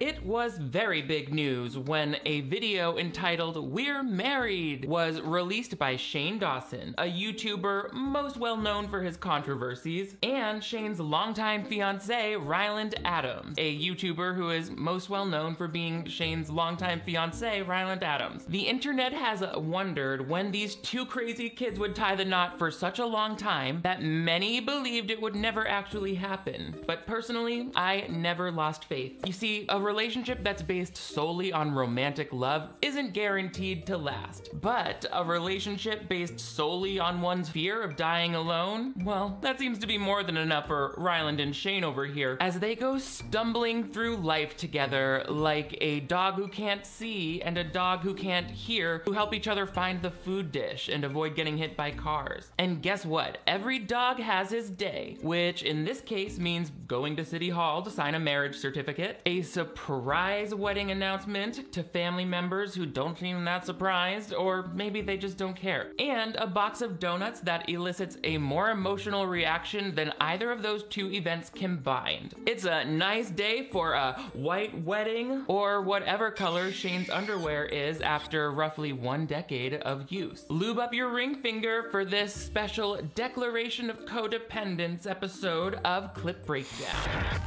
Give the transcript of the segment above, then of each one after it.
It was very big news when a video entitled "We're Married" was released by Shane Dawson, a YouTuber most well known for his controversies, and Shane's longtime fiancé, Ryland Adams, a YouTuber who is most well known for being Shane's longtime fiancé, Ryland Adams. The internet has wondered when these two crazy kids would tie the knot for such a long time that many believed it would never actually happen. But personally, I never lost faith. You see, a relationship that's based solely on romantic love isn't guaranteed to last, but a relationship based solely on one's fear of dying alone, well, that seems to be more than enough for Ryland and Shane over here, as they go stumbling through life together like a dog who can't see and a dog who can't hear, who help each other find the food dish and avoid getting hit by cars. And guess what? Every dog has his day, which in this case means going to City Hall to sign a marriage certificate, a surprise wedding announcement to family members who don't seem that surprised, or maybe they just don't care, and a box of donuts that elicits a more emotional reaction than either of those two events combined. It's a nice day for a white wedding, or whatever color Shane's underwear is after roughly 1 decade of use. Lube up your ring finger for this special Declaration of Codependence episode of Clip Breakdown.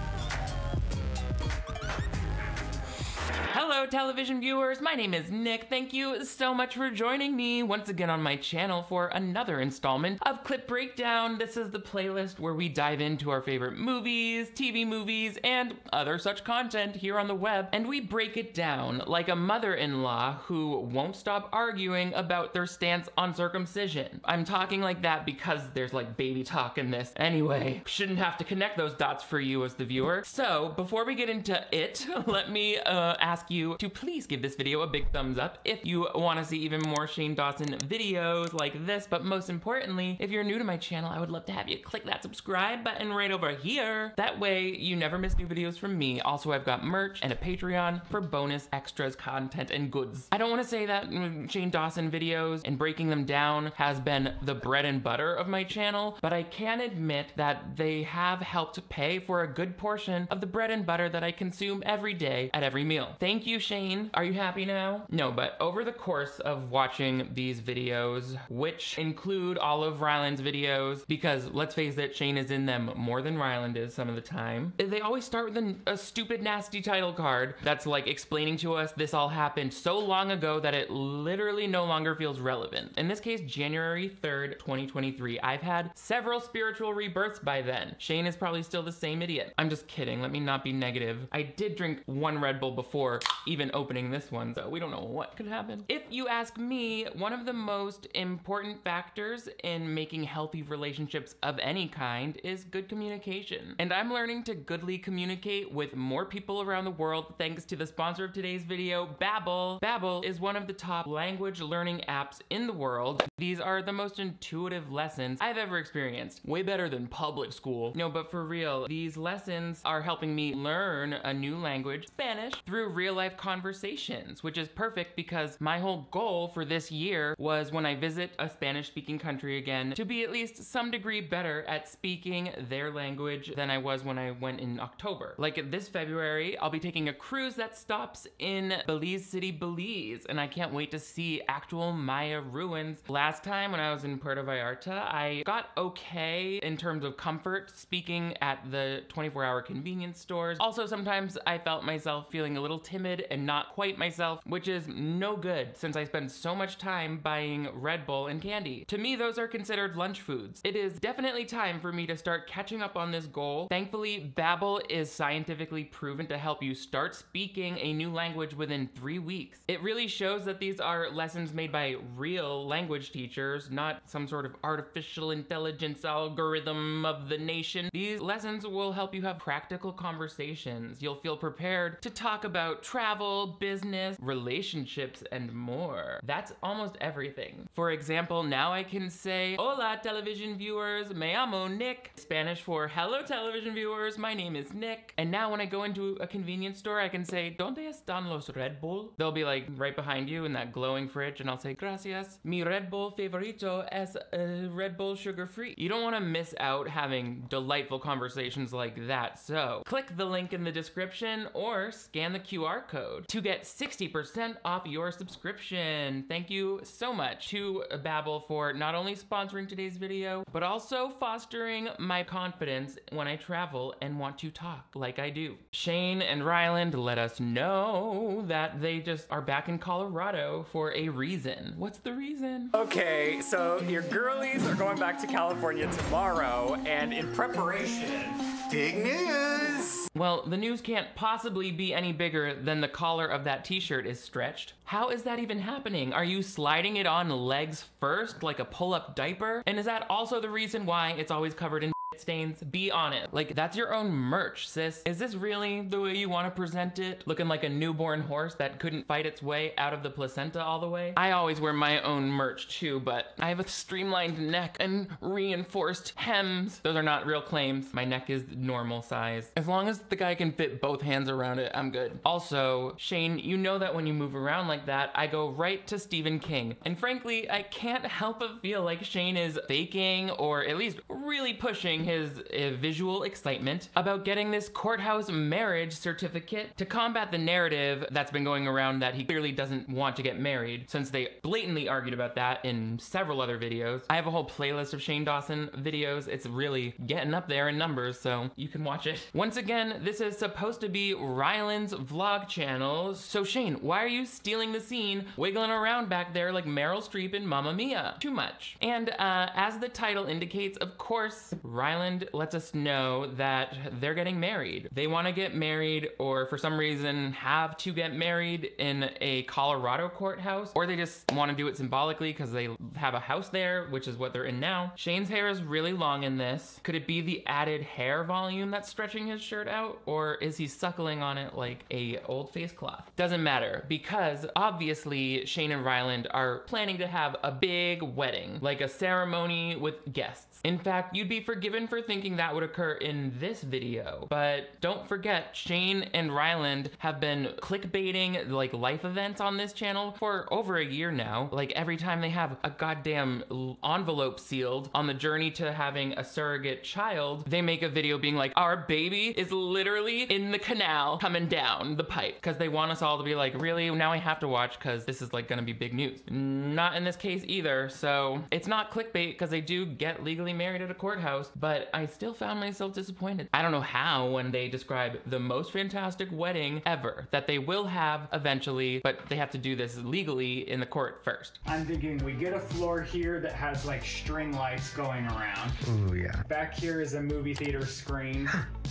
Hello television viewers, my name is Nick. Thank you so much for joining me once again on my channel for another installment of Clip Breakdown. This is the playlist where we dive into our favorite movies, TV movies, and other such content here on the web, and we break it down like a mother-in-law who won't stop arguing about their stance on circumcision. I'm talking like that because there's like baby talk in this. Anyway, shouldn't have to connect those dots for you as the viewer. So before we get into it, let me ask you to please give this video a big thumbs up if you want to see even more Shane Dawson videos like this, but most importantly, if you're new to my channel, I would love to have you click that subscribe button right over here. That way you never miss new videos from me. Also, I've got merch and a Patreon for bonus extras content and goods. I don't want to say that Shane Dawson videos and breaking them down has been the bread and butter of my channel, but I can admit that they have helped pay for a good portion of the bread and butter that I consume every day at every meal. Thank you, Shane. Are you happy now? No, but over the course of watching these videos, which include all of Ryland's videos, because let's face it, Shane is in them more than Ryland is some of the time, they always start with a stupid nasty title card that's like explaining to us this all happened so long ago that it literally no longer feels relevant. In this case, January 3rd, 2023. I've had several spiritual rebirths by then. Shane is probably still the same idiot. I'm just kidding. Let me not be negative. I did drink 1 Red Bull before even opening this one, so we don't know what could happen. If you ask me, one of the most important factors in making healthy relationships of any kind is good communication. And I'm learning to goodly communicate with more people around the world thanks to the sponsor of today's video, Babbel. Babbel is one of the top language learning apps in the world. These are the most intuitive lessons I've ever experienced. Way better than public school. No, but for real, these lessons are helping me learn a new language, Spanish, through real life conversations, which is perfect because my whole goal for this year was, when I visit a Spanish-speaking country again, to be at least some degree better at speaking their language than I was when I went in October. Like this February, I'll be taking a cruise that stops in Belize City, Belize, and I can't wait to see actual Maya ruins. Last time when I was in Puerto Vallarta, I got okay in terms of comfort speaking at the 24-hour convenience stores. Also, sometimes I felt myself feeling a little timid and not quite myself, which is no good since I spend so much time buying Red Bull and candy. To me, those are considered lunch foods. It is definitely time for me to start catching up on this goal. Thankfully, Babbel is scientifically proven to help you start speaking a new language within 3 weeks. It really shows that these are lessons made by real language teachers, not some sort of artificial intelligence algorithm of the nation. These lessons will help you have practical conversations. You'll feel prepared to talk about travel, travel, business, relationships, and more. That's almost everything. For example, now I can say, hola television viewers, me llamo Nick. Spanish for hello television viewers, my name is Nick. And now when I go into a convenience store, I can say, ¿Dónde están los Red Bull? They'll be like right behind you in that glowing fridge, and I'll say, gracias. Mi Red Bull favorito es Red Bull sugar-free. You don't want to miss out having delightful conversations like that, so click the link in the description or scan the QR code to get 60% off your subscription. Thank you so much to Babbel for not only sponsoring today's video, but also fostering my confidence when I travel and want to talk like I do. Shane and Ryland let us know that they just are back in Colorado for a reason. What's the reason? Okay, so your girlies are going back to California tomorrow, and in preparation, big news! Well, the news can't possibly be any bigger than the collar of that t-shirt is stretched. How is that even happening? Are you sliding it on legs first like a pull-up diaper? And is that also the reason why it's always covered in stains? Be honest. Like, that's your own merch, sis. Is this really the way you want to present it? Looking like a newborn horse that couldn't fight its way out of the placenta all the way? I always wear my own merch too, but I have a streamlined neck and reinforced hems. Those are not real claims. My neck is normal size. As long as the guy can fit both hands around it, I'm good. Also, Shane, you know that when you move around like that, I go right to Stephen King. And frankly, I can't help but feel like Shane is faking, or at least really pushing his visual excitement about getting this courthouse marriage certificate to combat the narrative that's been going around that he clearly doesn't want to get married, since they blatantly argued about that in several other videos. I have a whole playlist of Shane Dawson videos. It's really getting up there in numbers, so you can watch it. Once again, this is supposed to be Ryland's vlog channel, so Shane, why are you stealing the scene, wiggling around back there like Meryl Streep in Mamma Mia? Too much. And as the title indicates, of course, Ryland lets us know that they're getting married. They want to get married, or for some reason have to get married in a Colorado courthouse, or they just want to do it symbolically because they have a house there, which is what they're in now. Shane's hair is really long in this. Could it be the added hair volume that's stretching his shirt out, or is he suckling on it like a old face cloth? Doesn't matter, because obviously Shane and Ryland are planning to have a big wedding, like a ceremony with guests. In fact, you'd be forgiven for thinking that would occur in this video. But don't forget, Shane and Ryland have been clickbaiting like life events on this channel for over a year now. Like every time they have a goddamn envelope sealed on the journey to having a surrogate child, they make a video being like, our baby is literally in the canal coming down the pipe, because they want us all to be like, really? Now I have to watch because this is like gonna be big news. Not in this case either. So it's not clickbait, because they do get legally married at a courthouse, but I still found myself disappointed. I don't know how, when they describe the most fantastic wedding ever that they will have eventually, but they have to do this legally in the court first. I'm thinking we get a floor here that has like string lights going around. Ooh, yeah. Back here is a movie theater screen.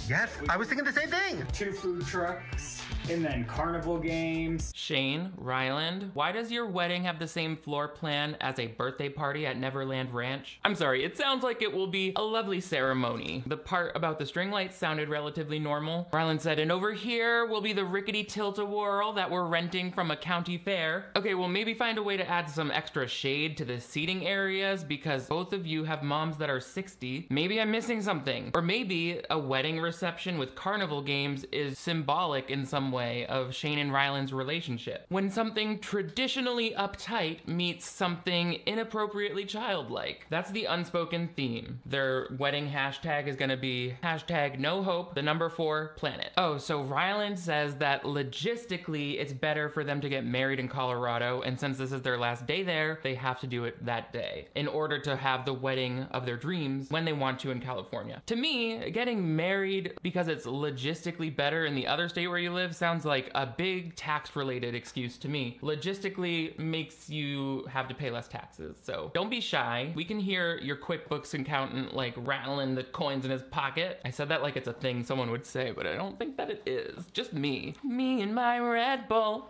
Yes, I was thinking the same thing. Two food trucks, and then carnival games. Shane, Ryland, why does your wedding have the same floor plan as a birthday party at Neverland Ranch? I'm sorry, it sounds like it will be a lovely ceremony. The part about the string lights sounded relatively normal. Ryland said, and over here will be the rickety tilt-a-whirl that we're renting from a county fair. Okay, well, maybe find a way to add some extra shade to the seating areas, because both of you have moms that are 60. Maybe I'm missing something. Or maybe a wedding reception with carnival games is symbolic in some way of Shane and Ryland's relationship. When something traditionally uptight meets something inappropriately childlike. That's the unspoken theme. Their wedding hashtag is gonna be hashtag no hope, the number 4 planet. Oh, so Ryland says that logistically it's better for them to get married in Colorado, and since this is their last day there, they have to do it that day in order to have the wedding of their dreams when they want to in California. To me, getting married because it's logistically better in the other state where you live sounds like a big tax-related excuse to me. Logistically makes you have to pay less taxes, so don't be shy. We can hear your QuickBooks accountant like rattling the coins in his pocket. I said that like it's a thing someone would say, but I don't think that it is. Just me. Me and my Red Bull.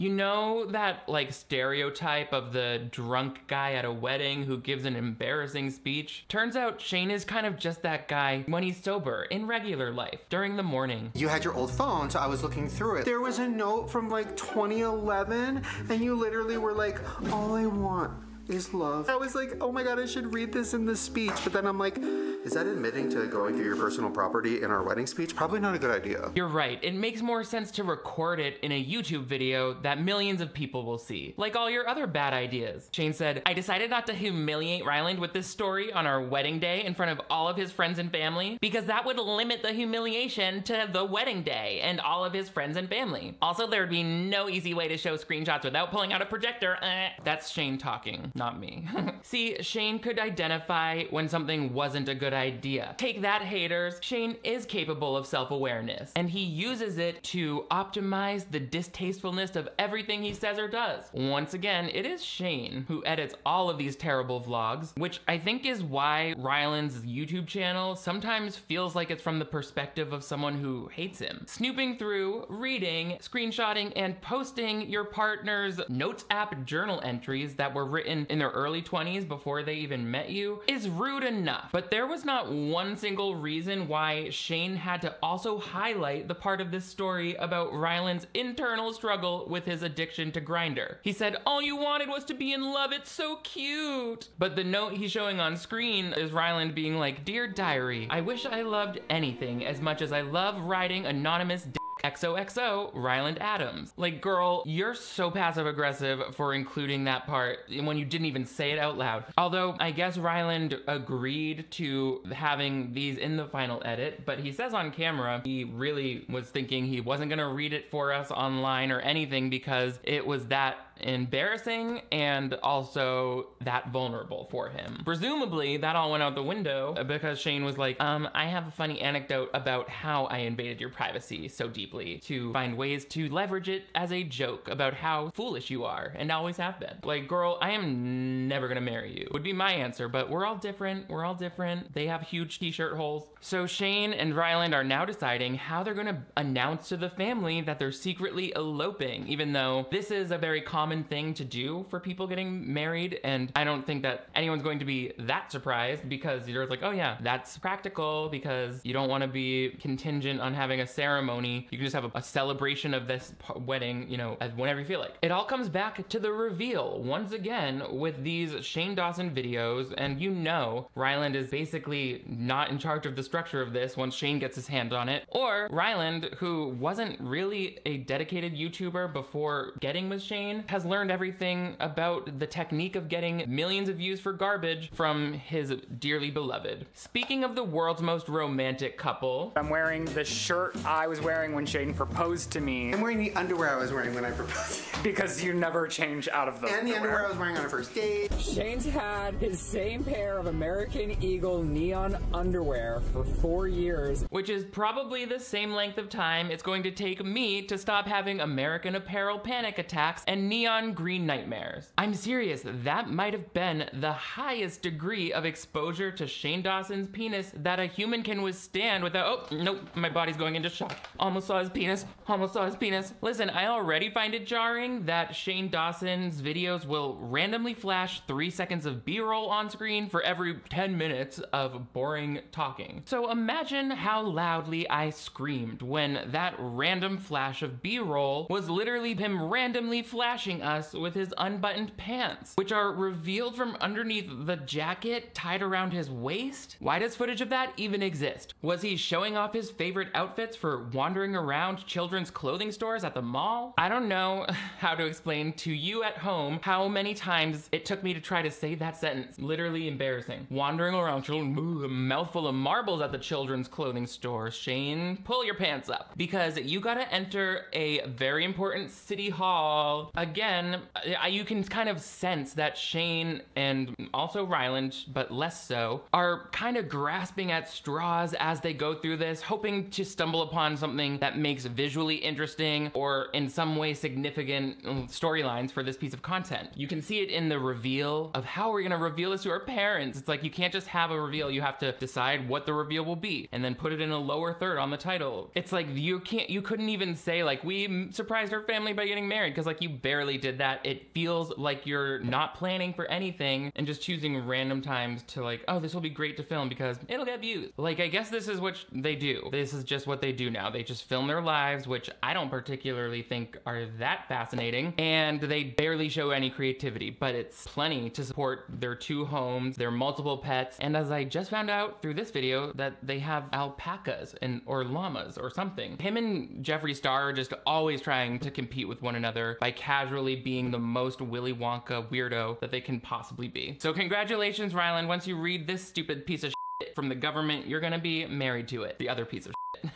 You know that, like, stereotype of the drunk guy at a wedding who gives an embarrassing speech? Turns out Shane is kind of just that guy when he's sober, in regular life, during the morning. You had your old phone, so I was looking through it. There was a note from, like, 2011, and you literally were like, all I want is love. I was like, oh my god, I should read this in the speech, but then I'm like, is that admitting to going through your personal property in our wedding speech? Probably not a good idea. You're right. It makes more sense to record it in a YouTube video that millions of people will see, like all your other bad ideas. Shane said, I decided not to humiliate Ryland with this story on our wedding day in front of all of his friends and family, because that would limit the humiliation to the wedding day and all of his friends and family. Also, there'd be no easy way to show screenshots without pulling out a projector. That's Shane talking, not me. See, Shane could identify when something wasn't a good idea. Take that, haters. Shane is capable of self-awareness, and he uses it to optimize the distastefulness of everything he says or does. Once again, it is Shane who edits all of these terrible vlogs, which I think is why Ryland's YouTube channel sometimes feels like it's from the perspective of someone who hates him. Snooping through, reading, screenshotting, and posting your partner's Notes app journal entries that were written in their early 20s before they even met you is rude enough, but there was not one single reason why Shane had to also highlight the part of this story about Ryland's internal struggle with his addiction to Grindr. He said, all you wanted was to be in love, it's so cute. But the note he's showing on screen is Ryland being like, dear diary, I wish I loved anything as much as I love riding anonymous dick. XOXO, Ryland Adams. Like, girl, you're so passive-aggressive for including that part when you didn't even say it out loud. Although, I guess Ryland agreed to having these in the final edit, but he says on camera he really was thinking he wasn't gonna read it for us online or anything because it was that embarrassing and also that vulnerable for him. Presumably that all went out the window because Shane was like, I have a funny anecdote about how I invaded your privacy so deeply to find ways to leverage it as a joke about how foolish you are and always have been. Like, girl, I am never gonna marry you would be my answer, but we're all different. We're all different. They have huge t-shirt holes. So Shane and Ryland are now deciding how they're gonna announce to the family that they're secretly eloping, even though this is a very common thing to do for people getting married, and I don't think that anyone's going to be that surprised because you're like, oh yeah, that's practical because you don't want to be contingent on having a ceremony. You can just have a celebration of this wedding, you know, whenever you feel like. It all comes back to the reveal once again with these Shane Dawson videos, and you know Ryland is basically not in charge of the structure of this once Shane gets his hand on it, or Ryland, who wasn't really a dedicated YouTuber before getting with Shane, has learned everything about the technique of getting millions of views for garbage from his dearly beloved. Speaking of the world's most romantic couple, I'm wearing the shirt I was wearing when Shane proposed to me. I'm wearing the underwear I was wearing when I proposed. Because you never change out of them. And the underwear I was wearing on a first date. Shane's had his same pair of American Eagle neon underwear for 4 years. Which is probably the same length of time it's going to take me to stop having American Apparel panic attacks and neon green nightmares. I'm serious, that might have been the highest degree of exposure to Shane Dawson's penis that a human can withstand without, oh, nope, my body's going into shock. Almost saw his penis, almost saw his penis. Listen, I already find it jarring that Shane Dawson's videos will randomly flash 3 seconds of B-roll on screen for every 10 minutes of boring talking. So imagine how loudly I screamed when that random flash of B-roll was literally him randomly flashing us with his unbuttoned pants, which are revealed from underneath the jacket tied around his waist. Why does footage of that even exist? Was he showing off his favorite outfits for wandering around children's clothing stores at the mall? I don't know how to explain to you at home how many times it took me to try to say that sentence. Literally embarrassing. Wandering around, a mouthful of marbles at the children's clothing store. Shane, pull your pants up because you gotta enter a very important city hall again. again, you can kind of sense that Shane and also Ryland, but less so, are kind of grasping at straws as they go through this, hoping to stumble upon something that makes visually interesting or in some way significant storylines for this piece of content. You can see it in the reveal of how we're gonna reveal this to our parents. It's like, you can't just have a reveal, you have to decide what the reveal will be and then put it in a lower third on the title. It's like, you couldn't even say like, we surprised our family by getting married, because like you barely did that. It feels like you're not planning for anything and just choosing random times to like, oh, this will be great to film because it'll get views. Like, I guess this is what they do. This is just what they do now. They just film their lives, which I don't particularly think are that fascinating, and they barely show any creativity, but it's plenty to support their two homes, their multiple pets, and as I just found out through this video, that they have alpacas and or llamas or something. Him and Jeffree Star are just always trying to compete with one another by casually being the most Willy Wonka weirdo that they can possibly be. So congratulations, Ryland. Once you read this stupid piece of shit from the government, you're gonna be married to it. The other piece of shit.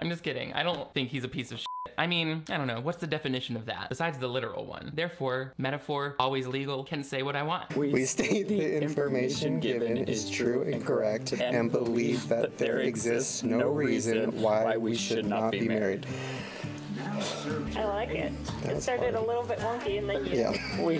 I'm just kidding. I don't think he's a piece of shit. I mean, I don't know. What's the definition of that? Besides the literal one. Therefore, metaphor, always legal, can say what I want. We state the information given is true and correct, and believe that there exists no reason why we should not be married. I like it. It started a little bit wonky, and then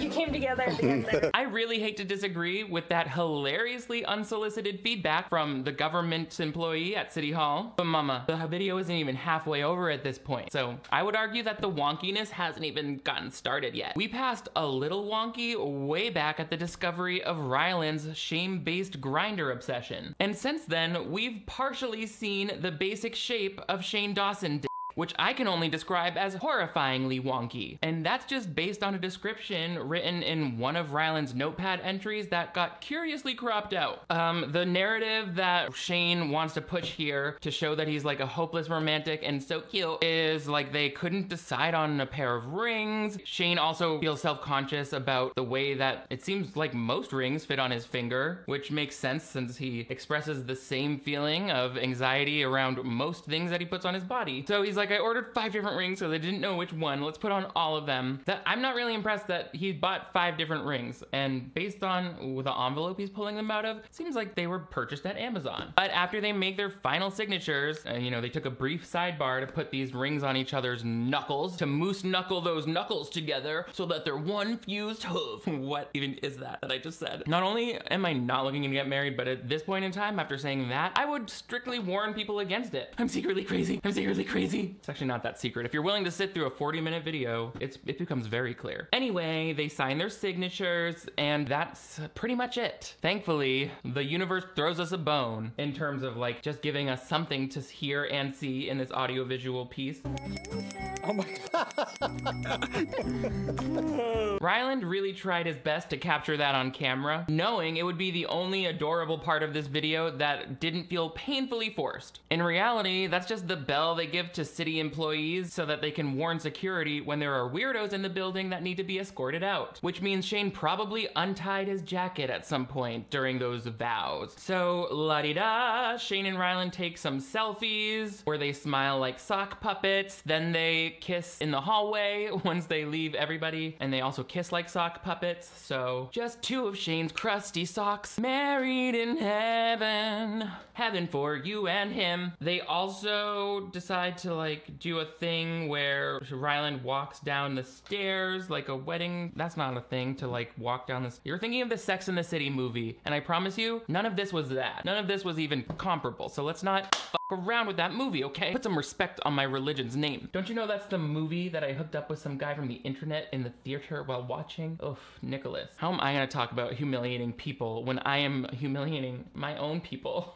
you came together and together. I really hate to disagree with that hilariously unsolicited feedback from the government employee at City Hall. But mama, the video isn't even halfway over at this point. So I would argue that the wonkiness hasn't even gotten started yet. We passed a little wonky way back at the discovery of Ryland's shame-based Grindr obsession. And since then, we've partially seen the basic shape of Shane Dawson, which I can only describe as horrifyingly wonky. And that's just based on a description written in one of Ryland's notepad entries that got curiously cropped out. The narrative that Shane wants to push here to show that he's like a hopeless romantic and so cute is like they couldn't decide on a pair of rings. Shane also feels self-conscious about the way that it seems like most rings fit on his finger, which makes sense since he expresses the same feeling of anxiety around most things that he puts on his body. So he's like, I ordered 5 different rings, so they didn't know which one. Let's put on all of them. That I'm not really impressed that he bought 5 different rings, and based on the envelope he's pulling them out of, seems like they were purchased at Amazon. But after they make their final signatures, and you know, they took a brief sidebar to put these rings on each other's knuckles, to moose knuckle those knuckles together so that they're one fused hoof. What even is that I just said? Not only am I not looking to get married, but at this point in time, after saying that, I would strictly warn people against it. I'm secretly crazy. I'm secretly crazy. It's actually not that secret. If you're willing to sit through a 40-minute video, it becomes very clear. Anyway, they sign their signatures, and that's pretty much it. Thankfully, the universe throws us a bone in terms of like just giving us something to hear and see in this audiovisual piece. Oh my God. Ryland really tried his best to capture that on camera, knowing it would be the only adorable part of this video that didn't feel painfully forced. In reality, that's just the bell they give to city employees so that they can warn security when there are weirdos in the building that need to be escorted out, which means Shane probably untied his jacket at some point during those vows. So la-di-da, Shane and Ryland take some selfies where they smile like sock puppets, then they kiss in the hallway once they leave everybody, and they also kiss like sock puppets. So just 2 of Shane's crusty socks married in heaven, heaven for you and him. They also decide to like do a thing where Ryland walks down the stairs like a wedding. That's not a thing to like walk down this. You're thinking of the Sex and the City movie, and I promise you none of this was that. None of this was even comparable, so let's not around with that movie, okay? Put some respect on my religion's name. Don't you know that's the movie that I hooked up with some guy from the internet in the theater while watching? Oof, Nicholas. How am I gonna talk about humiliating people when I am humiliating my own people?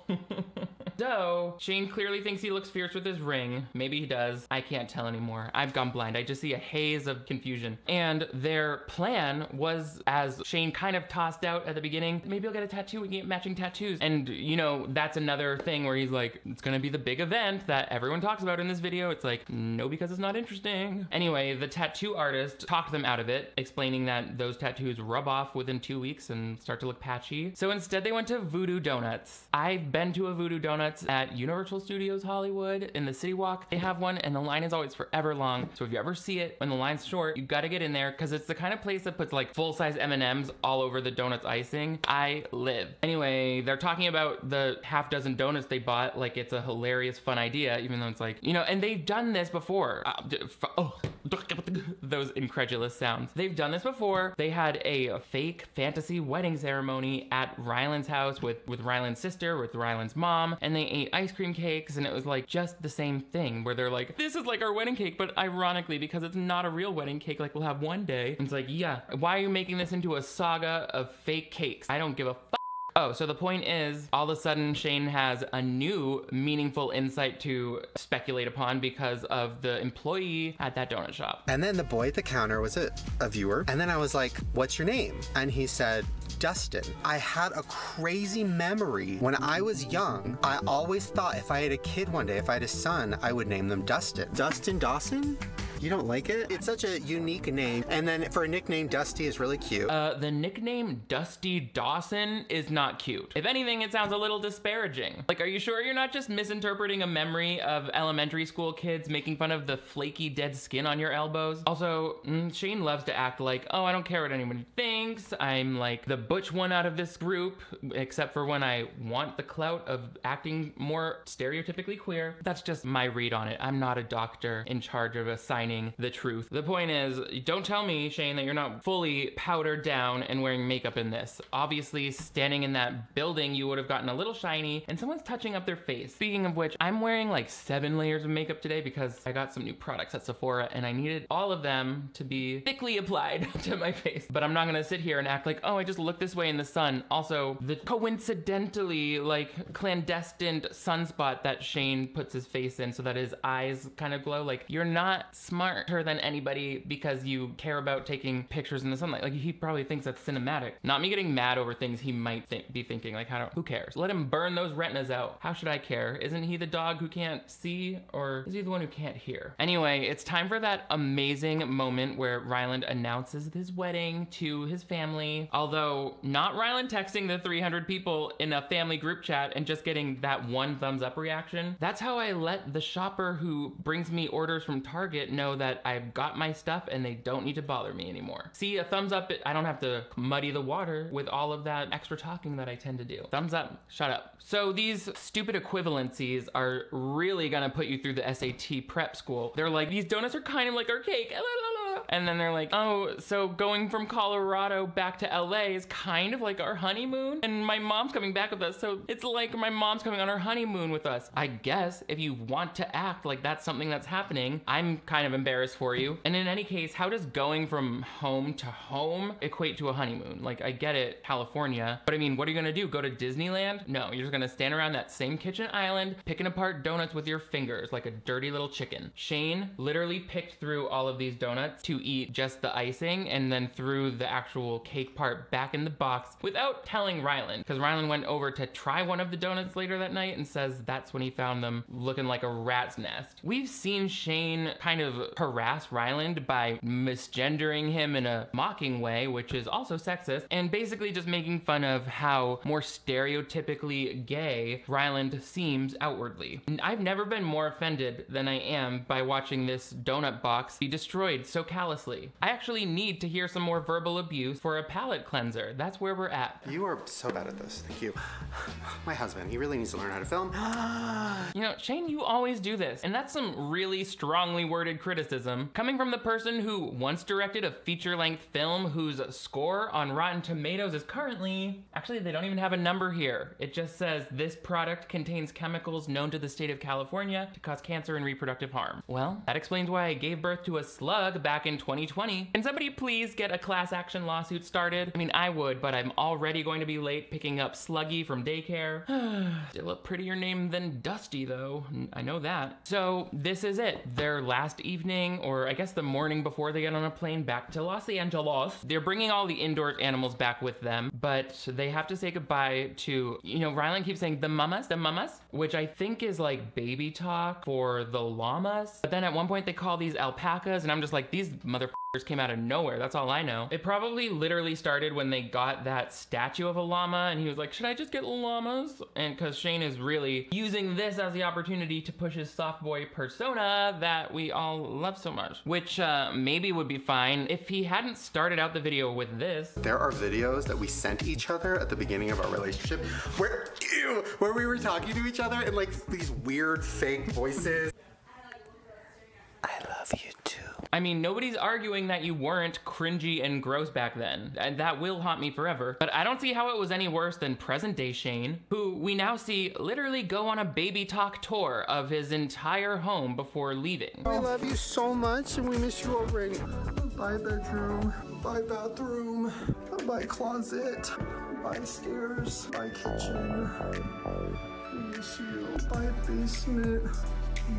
So, Shane clearly thinks he looks fierce with his ring. Maybe he does. I can't tell anymore. I've gone blind. I just see a haze of confusion. And their plan was, as Shane kind of tossed out at the beginning, maybe I'll get a tattoo, we can get matching tattoos. And you know, that's another thing where he's like, it's gonna be the big event that everyone talks about in this video. It's like, no, because it's not interesting. Anyway, the tattoo artist talked them out of it, explaining that those tattoos rub off within 2 weeks and start to look patchy. So instead they went to Voodoo Donuts. I've been to a Voodoo Donuts. Donuts at Universal Studios Hollywood in the City Walk. They have one and the line is always forever long. So if you ever see it, when the line's short, you gotta get in there because it's the kind of place that puts like full-size M&Ms all over the donuts icing. I live. Anyway, they're talking about the half dozen donuts they bought like it's a hilarious fun idea, even though it's like, you know, and they've done this before. Oh, those incredulous sounds. They've done this before. They had a fake fantasy wedding ceremony at Ryland's house with Ryland's sister, with Ryland's mom, and they ate ice cream cakes, and it was like just the same thing where they're like, this is like our wedding cake, but ironically, because it's not a real wedding cake like we'll have one day. And it's like, yeah, why are you making this into a saga of fake cakes? I don't give a fuck. Oh, so the point is, all of a sudden Shane has a new meaningful insight to speculate upon because of the employee at that donut shop. And then the boy at the counter was a viewer. And then I was like, what's your name? And he said, Dustin. I had a crazy memory. When I was young, I always thought if I had a kid one day, if I had a son, I would name them Dustin. Dustin Dawson? You don't like it? It's such a unique name. And then for a nickname, Dusty is really cute. The nickname Dusty Dawson is not cute. If anything, it sounds a little disparaging. Like, are you sure you're not just misinterpreting a memory of elementary school kids making fun of the flaky dead skin on your elbows? Also, Shane loves to act like, oh, I don't care what anyone thinks. I'm like the butch one out of this group, except for when I want the clout of acting more stereotypically queer. That's just my read on it. I'm not a doctor in charge of assigning the truth. The point is, don't tell me, Shane, that you're not fully powdered down and wearing makeup in this. Obviously, standing in that building, you would have gotten a little shiny and someone's touching up their face. Speaking of which, I'm wearing like 7 layers of makeup today because I got some new products at Sephora and I needed all of them to be thickly applied to my face. But I'm not gonna sit here and act like, oh, I just look this way in the sun. Also, the coincidentally like clandestine sunspot that Shane puts his face in so that his eyes kind of glow. Like, you're not smart. Smarter than anybody because you care about taking pictures in the sunlight. Like, he probably thinks that's cinematic. Not me getting mad over things he might be thinking. Like, who cares? Let him burn those retinas out. How should I care? Isn't he the dog who can't see, or is he the one who can't hear? Anyway, it's time for that amazing moment where Ryland announces his wedding to his family. Although not Ryland texting the 300 people in a family group chat and just getting that one thumbs up reaction. That's how I let the shopper who brings me orders from Target know that I've got my stuff and they don't need to bother me anymore. See, a thumbs up, I don't have to muddy the water with all of that extra talking that I tend to do. Thumbs up, shut up. So these stupid equivalencies are really gonna put you through the SAT prep school. They're like, these donuts are kind of like our cake. And then they're like, oh, so going from Colorado back to LA is kind of like our honeymoon, and my mom's coming back with us, so it's like my mom's coming on her honeymoon with us. I guess if you want to act like that's something that's happening, I'm kind of embarrassed for you. And in any case, how does going from home to home equate to a honeymoon? Like, I get it, California, but I mean, what are you gonna do? Go to Disneyland? No, you're just gonna stand around that same kitchen island picking apart donuts with your fingers like a dirty little chicken. Shane literally picked through all of these donuts to eat just the icing and then threw the actual cake part back in the box without telling Ryland, because Ryland went over to try one of the donuts later that night and says that's when he found them looking like a rat's nest. We've seen Shane kind of harass Ryland by misgendering him in a mocking way, which is also sexist, and basically just making fun of how more stereotypically gay Ryland seems outwardly. And I've never been more offended than I am by watching this donut box be destroyed so callously. I actually need to hear some more verbal abuse for a palate cleanser. That's where we're at. You are so bad at this. Thank you. My husband, he really needs to learn how to film. You know, Shane, you always do this. And that's some really strongly worded criticism coming from the person who once directed a feature-length film whose score on Rotten Tomatoes is currently... Actually, they don't even have a number here. It just says, this product contains chemicals known to the state of California to cause cancer and reproductive harm. Well, that explains why I gave birth to a slug back in 2020. Can somebody please get a class action lawsuit started? I mean, I would, but I'm already going to be late picking up Sluggy from daycare. Still a prettier name than Dusty, though. I know that. So this is it. Their last evening, or I guess the morning before they get on a plane back to Los Angeles. They're bringing all the indoor animals back with them, but they have to say goodbye to, you know, Ryland keeps saying the mamas, which I think is like baby talk for the llamas. But then at one point they call these alpacas, and I'm just like, these motherfuckers came out of nowhere. That's all I know. It probably literally started when they got that statue of a llama and he was like, should I just get llamas? And because Shane is really using this as the opportunity to push his soft boy persona that we all love so much, which maybe would be fine if he hadn't started out the video with this. There are videos that we sent each other at the beginning of our relationship where we were talking to each other in like these weird fake voices. I love you too. I mean, nobody's arguing that you weren't cringy and gross back then, and that will haunt me forever. But I don't see how it was any worse than present day Shane, who we now see literally go on a baby talk tour of his entire home before leaving. I love you so much and we miss you already. Bye bedroom, bye bathroom, bye closet, bye stairs, bye kitchen. We miss you, bye basement.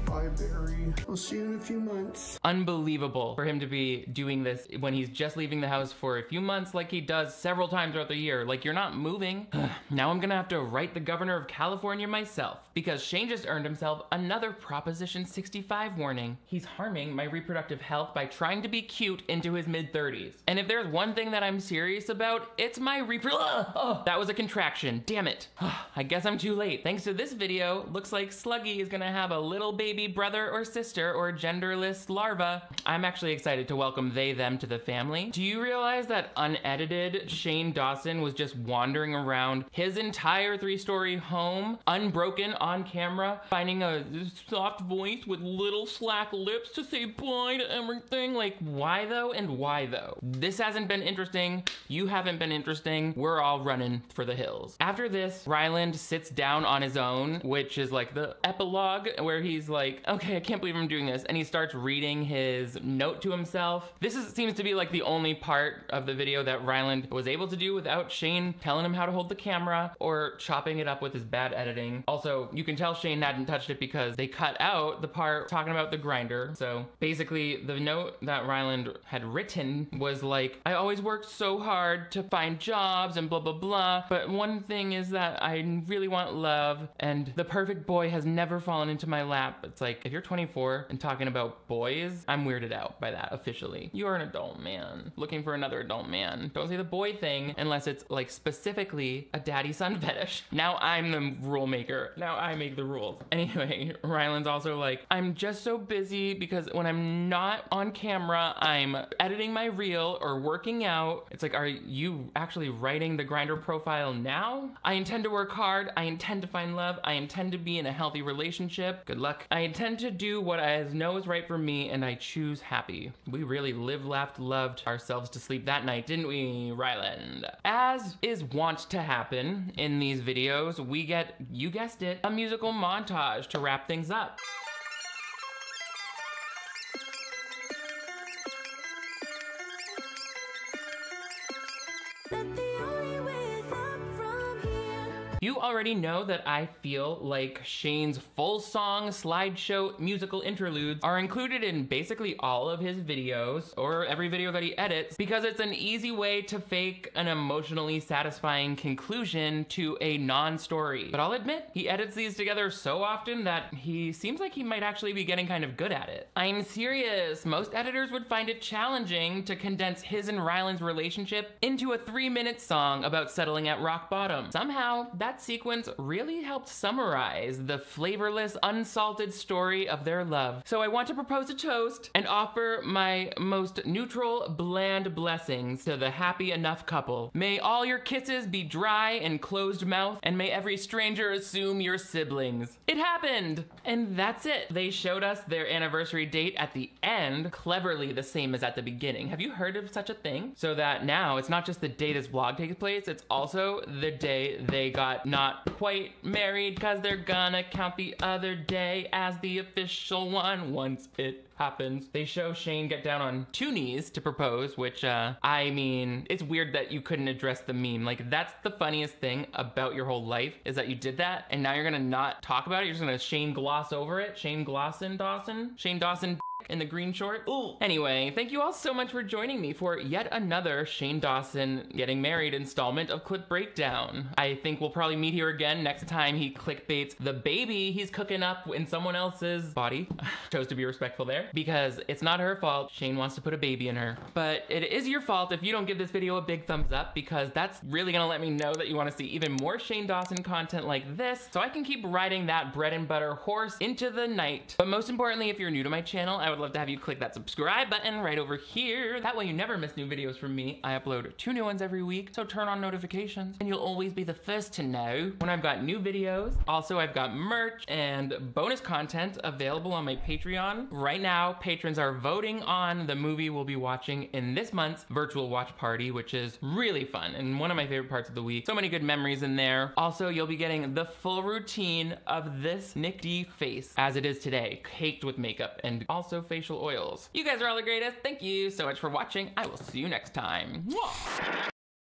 Bye, Barry. I'll see you in a few months. Unbelievable for him to be doing this when he's just leaving the house for a few months like he does several times throughout the year. Like, you're not moving. Now I'm gonna have to write the governor of California myself because Shane just earned himself another Proposition 65 warning. He's harming my reproductive health by trying to be cute into his mid-30s. And if there's one thing that I'm serious about, it's my that was a contraction, damn it. I guess I'm too late. Thanks to this video, looks like Sluggy is gonna have a little baby brother or sister or genderless larva. I'm actually excited to welcome they, them to the family. Do you realize that unedited Shane Dawson was just wandering around his entire three-story home, unbroken on camera, finding a soft voice with little slack lips to say bye to everything? Like, why though and why though? This hasn't been interesting. You haven't been interesting. We're all running for the hills. After this, Ryland sits down on his own, which is like the epilogue where he's like, okay, I can't believe I'm doing this. And he starts reading his note to himself. This seems to be like the only part of the video that Ryland was able to do without Shane telling him how to hold the camera or chopping it up with his bad editing. Also, you can tell Shane hadn't touched it because they cut out the part talking about the Grindr. So basically the note that Ryland had written was like, I always worked so hard to find jobs and blah, blah, blah. But one thing is that I really want love and the perfect boy has never fallen into my lap. It's like, if you're 24 and talking about boys, I'm weirded out by that officially. You're an adult man looking for another adult man. Don't say the boy thing unless it's like specifically a daddy-son fetish. Now I'm the rule maker. Now I make the rules. Anyway, Ryland's also like, I'm just so busy because when I'm not on camera, I'm editing my reel or working out. It's like, are you actually writing the Grindr profile now? I intend to work hard. I intend to find love. I intend to be in a healthy relationship. Good luck. I intend to do what I know is right for me and I choose happy. We really live, laughed, loved ourselves to sleep that night, didn't we, Ryland? As is wont to happen in these videos, we get, you guessed it, a musical montage to wrap things up. You already know that I feel like Shane's full song, slideshow, musical interludes are included in basically all of his videos or every video that he edits because it's an easy way to fake an emotionally satisfying conclusion to a non-story. But I'll admit, he edits these together so often that he seems like he might actually be getting kind of good at it. I'm serious, most editors would find it challenging to condense his and Ryland's relationship into a 3-minute song about settling at rock bottom. Somehow, that sequence really helped summarize the flavorless, unsalted story of their love. So I want to propose a toast and offer my most neutral, bland blessings to the happy enough couple. May all your kisses be dry and closed mouth, and may every stranger assume your siblings. It happened! And that's it. They showed us their anniversary date at the end, cleverly the same as at the beginning. Have you heard of such a thing? So that now it's not just the day this vlog takes place, it's also the day they got not quite married, cause they're gonna count the other day as the official one once it happens. They show Shane get down on 2 knees to propose, which I mean, it's weird that you couldn't address the meme. Like, that's the funniest thing about your whole life is that you did that and now you're gonna not talk about it. You're just gonna Shane gloss over it. Shane Dawson. in the green short. Ooh. Anyway, thank you all so much for joining me for yet another Shane Dawson getting married installment of Clip Breakdown. I think we'll probably meet here again next time he clickbaits the baby he's cooking up in someone else's body. Chose to be respectful there because it's not her fault Shane wants to put a baby in her. But it is your fault if you don't give this video a big thumbs up, because that's really gonna let me know that you want to see even more Shane Dawson content like this so I can keep riding that bread and butter horse into the night. But most importantly, if you're new to my channel, I would love to have you click that subscribe button right over here. That way you never miss new videos from me. I upload 2 new ones every week, so turn on notifications and you'll always be the first to know when I've got new videos. Also, I've got merch and bonus content available on my Patreon. Right now, patrons are voting on the movie we'll be watching in this month's virtual watch party, which is really fun and one of my favorite parts of the week. So many good memories in there. Also, you'll be getting the full routine of this Nick D face as it is today, caked with makeup and also facial oils. You guys are all the greatest. Thank you so much for watching. I will see you next time.